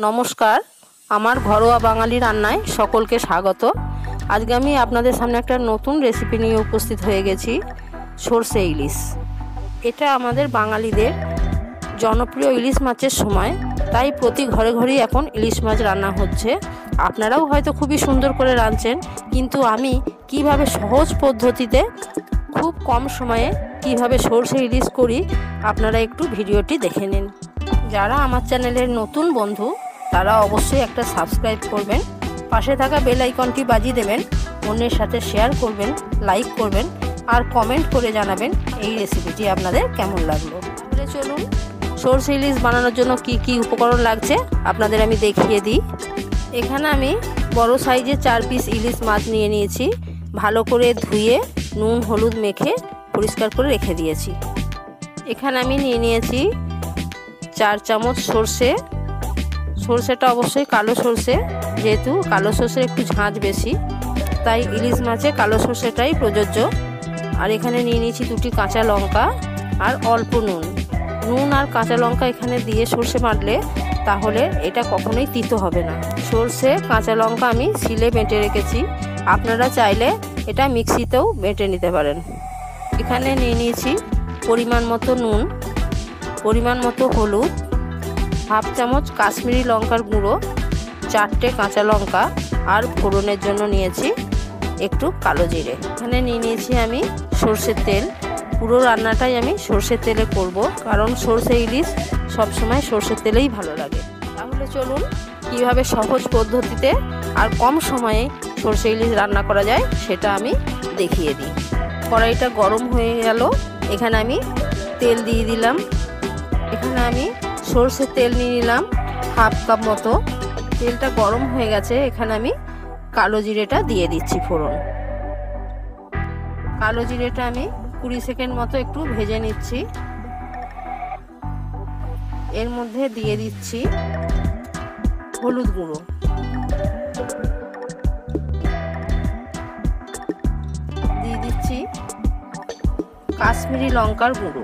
नमस्कार आमार घरोया बांगाली रान्नाय सकल के स्वागत। आज के आमी आपनादेर सामने एक नतून रेसिपि निये उपस्थित हये गेछि, सर्षे इलिश। एटा आमादेर बांगालीदेर जनप्रिय इलिश माछेर समय, ताई प्रति घरे घरे एखन इलिश माछ रान्ना होच्छे। आपनाराओ हयतो खूबई सुंदर करे रान्नछेन, किन्तु आमी किभाबे सहज पद्धतिते खूब कम समये किभाबे सर्षे इलिश करी आपनारा एकटू भिडियोटी देखे निन। যারা আমার চ্যানেলের নতুন বন্ধু তারা অবশ্যই একটা সাবস্ক্রাইব করবেন, পাশে থাকা বেল আইকনটি বাজিয়ে দেবেন, অন্যের সাথে শেয়ার করবেন, লাইক করবেন আর কমেন্ট করে জানাবেন এই রেসিপিটি আপনাদের কেমন লাগলো। তাহলে চলুন সরষে ইলিশ বানানোর জন্য কি কি উপকরণ লাগছে আপনাদের আমি দেখিয়ে দিই। এখানে আমি বড় সাইজের 4 পিস ইলিশ মাছ নিয়ে নিয়েছি, ভালো করে ধুয়ে নুন হলুদ মেখে পরিষ্কার করে রেখে দিয়েছি। এখানে আমি নিয়ে নিয়েছি 4 চামচ সরষে। সরষেটা অবশ্যই কালো সরষে, যেহেতু কালো সরষের একটু ঝাঁঝ বেশি তাই ইলিশ মাছে কালো সরষেটাই প্রযোজ্য। আর এখানে নিয়ে নিয়েছি 2টি কাঁচা লঙ্কা আর অল্প নুন। নুন আর কাঁচা লঙ্কা এখানে দিয়ে সরষে বাটলে তাহলে এটা কখনোই তিতো হবে না। সরষে কাঁচা লঙ্কা আমি শিলে বেটে রেখেছি, আপনারা চাইলে এটা মিক্সিতেও বেটে নিতে পারেন। এখানে নিয়ে নিয়েছি পরিমাণ মতো নুন, পরিমাণ মতো হলুদ, হাফ চামচ কাশ্মীরি লঙ্কার গুঁড়ো, 4টে কাঁচা লঙ্কা আর ফোড়নের জন্য নিয়েছি একটু কালো জিরে। এখানে নিয়ে নিয়েছি আমি সরষের তেল। পুরো রান্নাটাই আমি সরষের তেলে করব, কারণ সরষে ইলিশ সবসময় সরষের তেলেই ভালো লাগে। তাহলে চলুন কীভাবে সহজ পদ্ধতিতে আর কম সময়ে সরষে ইলিশ রান্না করা যায় সেটা আমি দেখিয়ে দিই। কড়াইটা গরম হয়ে গেল, এখানে আমি তেল দিয়ে দিলাম। এখানে আমি সরষের তেল নিয়ে নিলাম হাফ কাপ মতো। তেলটা গরম হয়ে গেছে, এখানে আমি কালো জিরেটা দিয়ে দিচ্ছি ফোড়ন। কালো জিরেটা আমি 20 সেকেন্ড মতো একটু ভেজে নিচ্ছি। এর মধ্যে দিয়ে দিচ্ছি হলুদ গুঁড়ো। দিয়ে দিচ্ছি কাশ্মীরি লঙ্কার গুঁড়ো।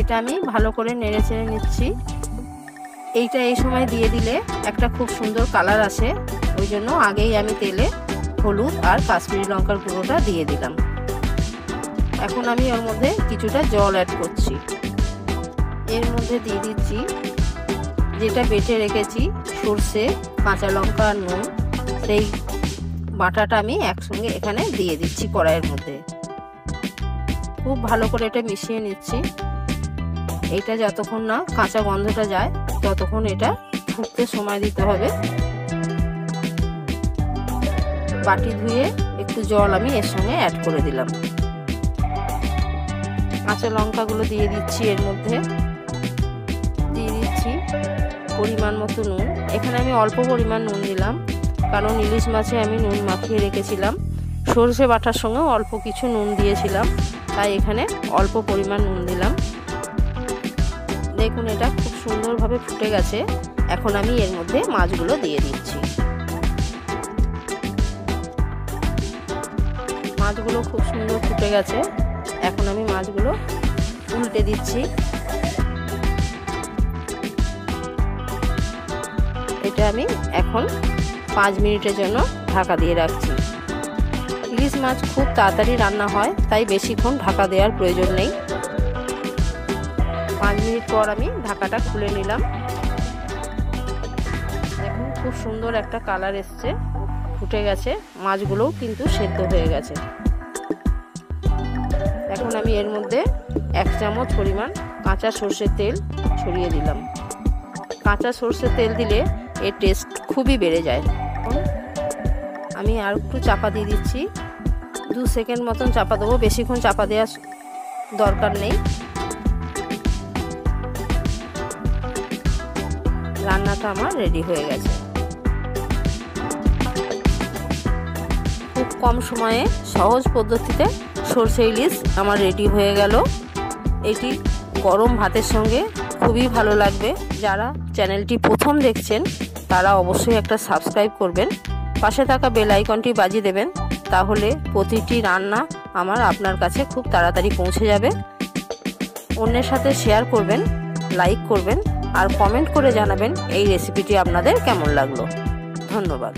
এটা আমি ভালো করে নেড়ে চেড়ে নিচ্ছি। এইটা এই সময় দিয়ে দিলে একটা খুব সুন্দর কালার আসে, ওই জন্য আগেই আমি তেলে হলুদ আর কাশ্মীরি লঙ্কার গুঁড়োটা দিয়ে দিলাম। এখন আমি ওর মধ্যে কিছুটা জল অ্যাড করছি। এর মধ্যে দিয়ে দিচ্ছি যেটা বেটে রেখেছি সরষে কাঁচা লঙ্কা আর নুন, সেই বাটাটা আমি একসঙ্গে এখানে দিয়ে দিচ্ছি কড়াইয়ের মধ্যে। খুব ভালো করে এটা মিশিয়ে নিচ্ছি। এটা যতক্ষণ না কাঁচা গন্ধটা যায় ততক্ষণ এটা ফুটতে সময় দিতে হবে। বাটি ধুয়ে একটু জল আমি এর সঙ্গে অ্যাড করে দিলাম। কাঁচা লঙ্কাগুলো দিয়ে দিচ্ছি, এর মধ্যে দিয়ে দিচ্ছি পরিমাণ মতো নুন। এখানে আমি অল্প পরিমাণ নুন দিলাম, কারণ ইলিশ মাছে আমি নুন মাখিয়ে রেখেছিলাম। সরষে বাটার সঙ্গে অল্প কিছু নুন দিয়েছিলাম, তাই এখানে অল্প পরিমাণ নুন দিলাম। দেখুন এটা খুব সুন্দরভাবে ফুটে গেছে। এখন আমি এর মধ্যে মাছগুলো দিয়ে দিচ্ছি। মাছগুলো খুব সুন্দর ফুটে গেছে, এখন আমি মাছগুলো উল্টে দিচ্ছি। এটা আমি এখন 5 মিনিটের জন্য ঢাকা দিয়ে রাখছি। ইলিশ মাছ খুব তাড়াতাড়ি রান্না হয়, তাই বেশিক্ষণ ঢাকা দেওয়ার প্রয়োজন নেই। 5 মিনিট পর আমি ঢাকাটা খুলে নিলাম। দেখুন খুব সুন্দর একটা কালার এসছে, ফুটে গেছে, মাছগুলোও কিন্তু সেদ্ধ হয়ে গেছে। এখন আমি এর মধ্যে 1 চামচ পরিমাণ কাঁচা সরষের তেল ছড়িয়ে দিলাম। কাঁচা সরষের তেল দিলে এর টেস্ট খুবই বেড়ে যায়। আমি আর একটু চাপা দিয়ে দিচ্ছি, 2 সেকেন্ড মতন চাপা দেবো, বেশিক্ষণ চাপা দেওয়ার দরকার নেই। রান্নাটা আমার রেডি হয়ে গেছে। খুব কম সময়ে সহজ পদ্ধতিতে সরষে ইলিশ আমার রেডি হয়ে গেল। এটি গরম ভাতের সঙ্গে খুবই ভালো লাগবে। যারা চ্যানেলটি প্রথম দেখছেন তারা অবশ্যই একটা সাবস্ক্রাইব করবেন, পাশে থাকা বেল আইকনটি বাজিয়ে দেবেন, তাহলে প্রতিটি রান্না আমার আপনার কাছে খুব তাড়াতাড়ি পৌঁছে যাবে। অন্যের সাথে শেয়ার করবেন, লাইক করবেন আর কমেন্ট করে জানাবেন এই রেসিপিটি আপনাদের কেমন লাগলো। ধন্যবাদ।